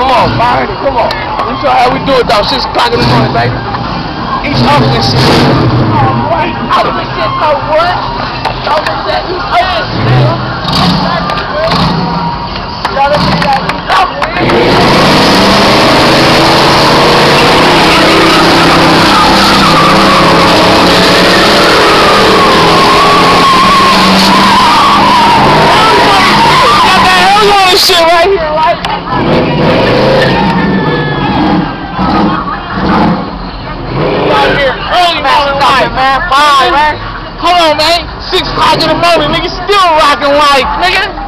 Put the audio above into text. Come on, fire it, come on. Let me show how we do it, dog. 6 o'clock in the morning, baby. Each other and shit. Come on, boy. Out of this shit, so what? Don't look at each other, man. Y'all look at that. Shit right here, right? Right here, early morning, night, man. 5, man. Come on, man. 6 o'clock in the morning, nigga. Still rocking lights, nigga.